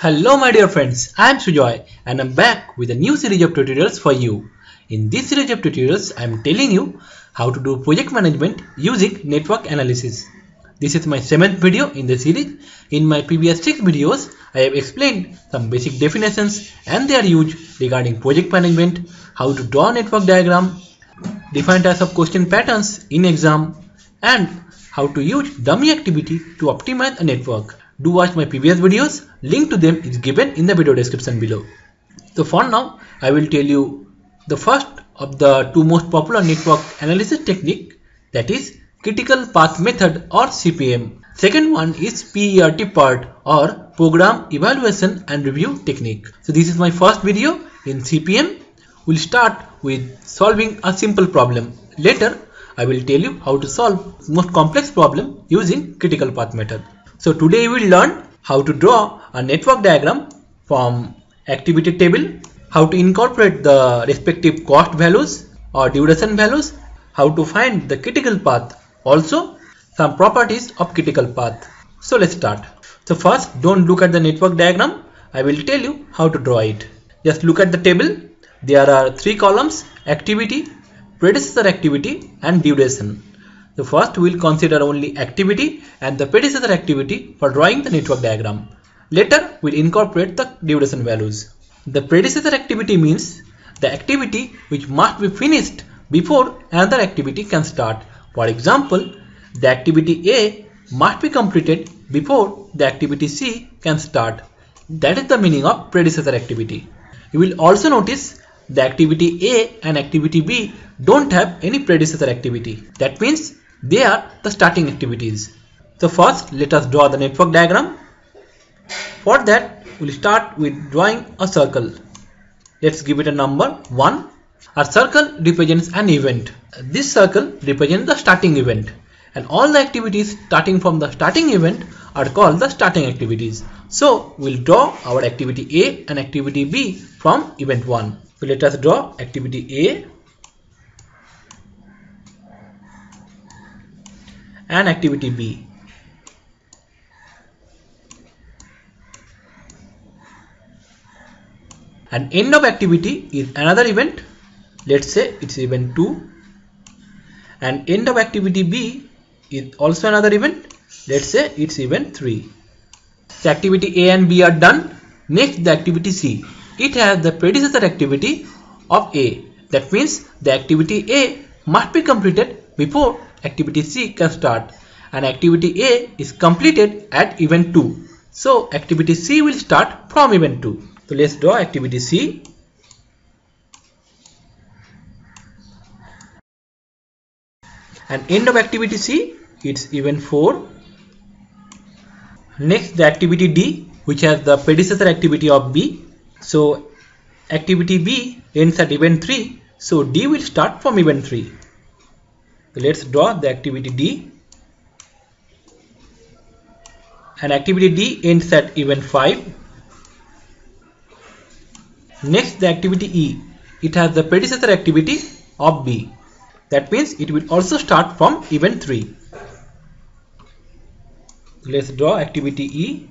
Hello my dear friends, I am Sujoy and I am back with a new series of tutorials for you. In this series of tutorials, I am telling you how to do project management using network analysis. This is my 7th video in the series. In my previous 6 videos, I have explained some basic definitions and their use regarding project management, how to draw network diagram, different types of question patterns in exam, and how to use dummy activity to optimize a network. Do watch my previous videos, link to them is given in the video description below. So for now, I will tell you the first of the two most popular network analysis technique, that is Critical Path Method or CPM. Second one is PERT or Program Evaluation and Review technique. So this is my first video in CPM. We'll start with solving a simple problem. Later, I will tell you how to solve most complex problem using Critical Path Method. So today we will learn how to draw a network diagram from activity table, how to incorporate the respective cost values or duration values, how to find the critical path, also some properties of critical path. So let's start. So first, don't look at the network diagram. I will tell you how to draw it. Just look at the table. There are three columns: activity, predecessor activity and duration. So first we will consider only activity and the predecessor activity for drawing the network diagram. Later we will incorporate the duration values. The predecessor activity means the activity which must be finished before another activity can start. For example, the activity A must be completed before the activity C can start. That is the meaning of predecessor activity. You will also notice the activity A and activity B don't have any predecessor activity. That means they are the starting activities. So first, let us draw the network diagram. For that, we'll start with drawing a circle. Let's give it a number 1. Our circle represents an event. This circle represents the starting event, and all the activities starting from the starting event are called the starting activities. So we'll draw our activity A and activity B from event 1. So let us draw activity A and activity B. And end of activity is another event. Let's say it's event 2. And end of activity B is also another event. Let's say it's event 3. So activity A and B are done. Next, the activity C. It has the predecessor activity of A. That means the activity A must be completed before activity C can start, and activity A is completed at event 2. So activity C will start from event 2. So let's draw activity C. And end of activity C, it's event 4. Next, the activity D, which has the predecessor activity of B. So activity B ends at event 3, so D will start from event 3. Let's draw the activity D. And activity D ends at event 5. Next, the activity E. It has the predecessor activity of B. That means it will also start from event 3. Let's draw activity E.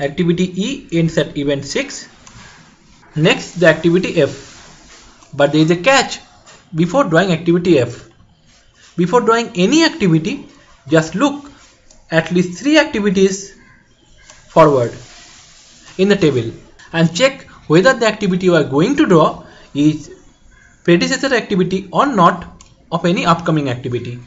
Activity E ends at event 6. Next, the activity F. But there is a catch before drawing activity F. Before drawing any activity, just look at least 3 activities forward in the table and check whether the activity you are going to draw is predecessor activity or not of any upcoming activity.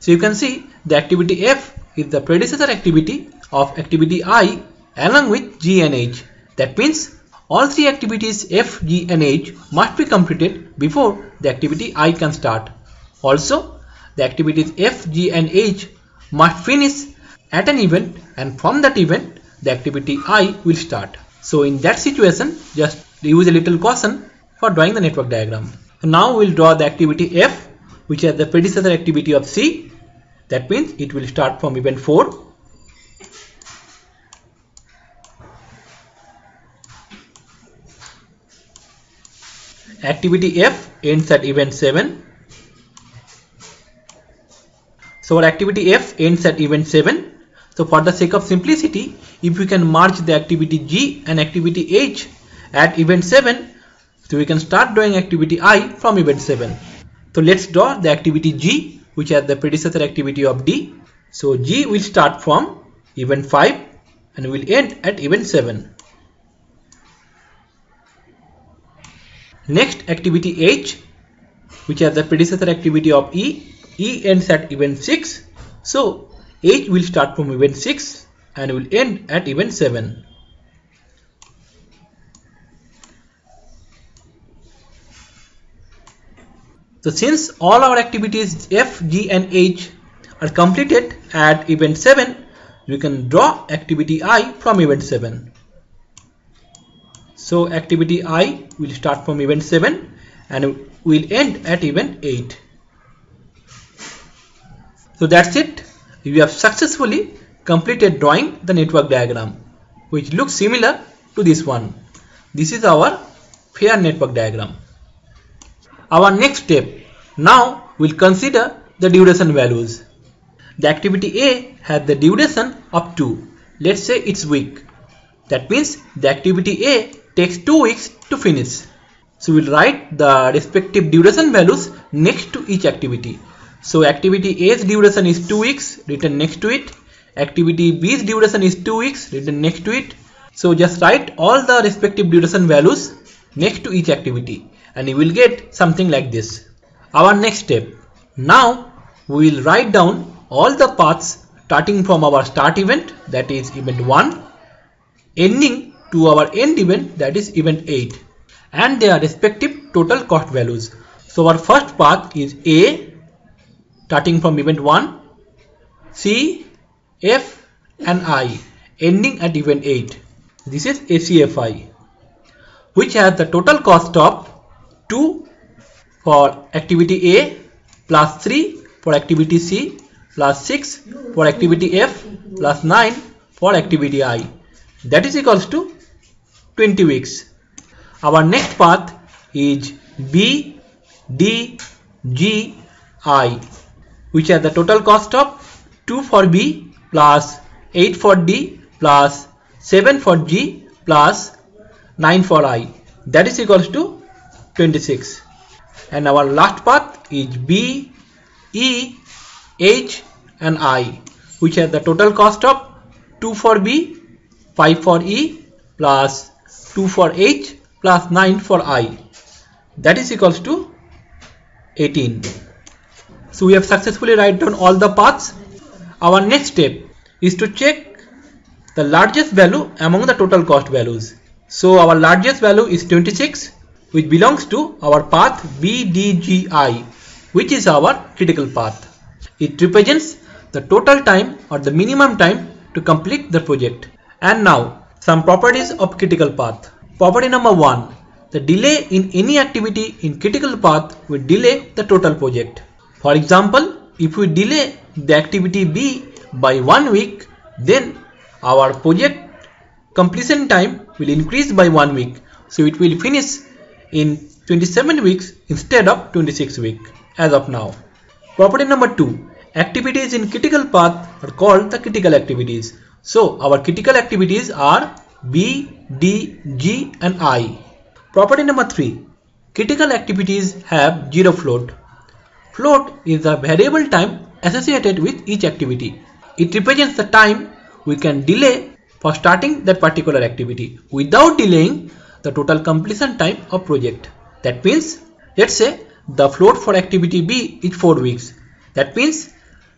So you can see the activity F is the predecessor activity of activity I along with G and H. That means all 3 activities F, G and H must be completed before the activity I can start. Also, the activities F, G and H must finish at an event, and from that event the activity I will start. So in that situation, just use a little caution for drawing the network diagram. So now we will draw the activity F, which has the predecessor activity of C. That means it will start from event 4. Activity F ends at event 7. So our activity F ends at event 7. So for the sake of simplicity, if we can merge the activity G and activity H at event 7, so we can start drawing activity I from event 7. So let's draw the activity G, which is the predecessor activity of D. So G will start from event 5 and will end at event 7. Next, activity H, which is the predecessor activity of E. E ends at event 6. So H will start from event 6 and will end at event 7. So since all our activities F, G and H are completed at event 7, we can draw activity I from event 7. So activity I will start from event 7 and will end at event 8. So that's it. We have successfully completed drawing the network diagram, which looks similar to this one. This is our fair network diagram. Our next step, now we'll consider the duration values. The activity A has the duration of 2. Let's say it's week. That means the activity A takes 2 weeks to finish. So we'll write the respective duration values next to each activity. So activity A's duration is 2 weeks written next to it. Activity B's duration is 2 weeks written next to it. So just write all the respective duration values next to each activity and you will get something like this. Our next step. Now we will write down all the paths starting from our start event, that is event 1, ending to our end event, that is event 8, and their respective total cost values. So our first path is A starting from event 1, C, F and I ending at event 8. This is ACFI, which has the total cost of 2 for activity A, plus 3 for activity C, plus 6 for activity F, plus 9 for activity I. That is equals to 20 weeks. Our next path is B, D, G, I, which has the total cost of 2 for B, plus 8 for D, plus 7 for G, plus 9 for I. That is equals to 26. And our last path is B, E, H and I, which has the total cost of 2 for B, 5 for E, plus 2 for H, plus 9 for I. That is equals to 18. So we have successfully written down all the paths. Our next step is to check the largest value among the total cost values. So our largest value is 26, which belongs to our path BDGI, which is our critical path. It represents the total time or the minimum time to complete the project. And now, some properties of critical path. Property number 1, the delay in any activity in critical path will delay the total project. For example, if we delay the activity B by 1 week, then our project completion time will increase by 1 week. So it will finish in 27 weeks instead of 26 weeks as of now. Property number 2, activities in critical path are called the critical activities. So our critical activities are B, D, G and I. Property number 3. Critical activities have 0 float. Float is the variable time associated with each activity. It represents the time we can delay for starting that particular activity without delaying the total completion time of project. That means, let's say the float for activity B is 4 weeks. That means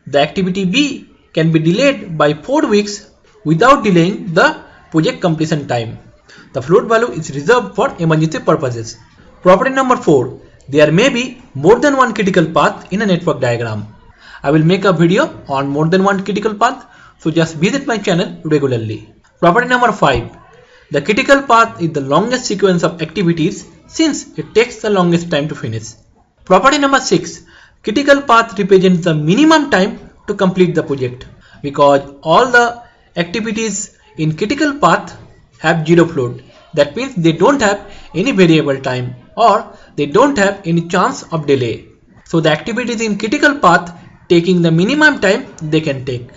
the activity B can be delayed by 4 weeks without delaying the project completion time. The float value is reserved for emergency purposes. Property number 4. There may be more than one critical path in a network diagram. I will make a video on more than one critical path, so just visit my channel regularly. Property number 5. The critical path is the longest sequence of activities since it takes the longest time to finish. Property number 6. Critical path represents the minimum time to complete the project because all the activities in critical path have 0 float. That means they don't have any variable time or they don't have any chance of delay. So the activities in critical path taking the minimum time they can take.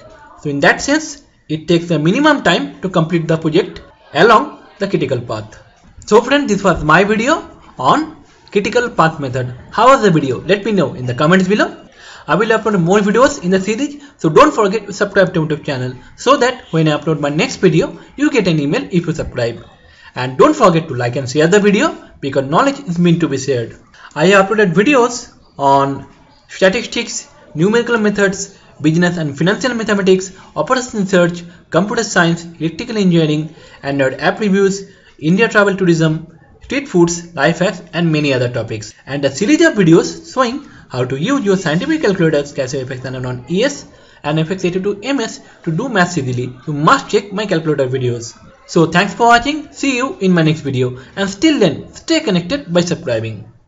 So in that sense, it takes the minimum time to complete the project along the critical path. So friends, this was my video on critical path method. How was the video? Let me know in the comments below. I will upload more videos in the series, so don't forget to subscribe to my YouTube channel so that when I upload my next video, you get an email if you subscribe. And don't forget to like and share the video, because knowledge is meant to be shared. I have uploaded videos on statistics, numerical methods, business and financial mathematics, operations research, computer science, electrical engineering, Android app reviews, India travel tourism, street foods, life hacks and many other topics. And a series of videos showing how to use your scientific calculators Casio fx-991ES and FX82 MS to do maths easily. You must check my calculator videos. So thanks for watching, see you in my next video, and till then stay connected by subscribing.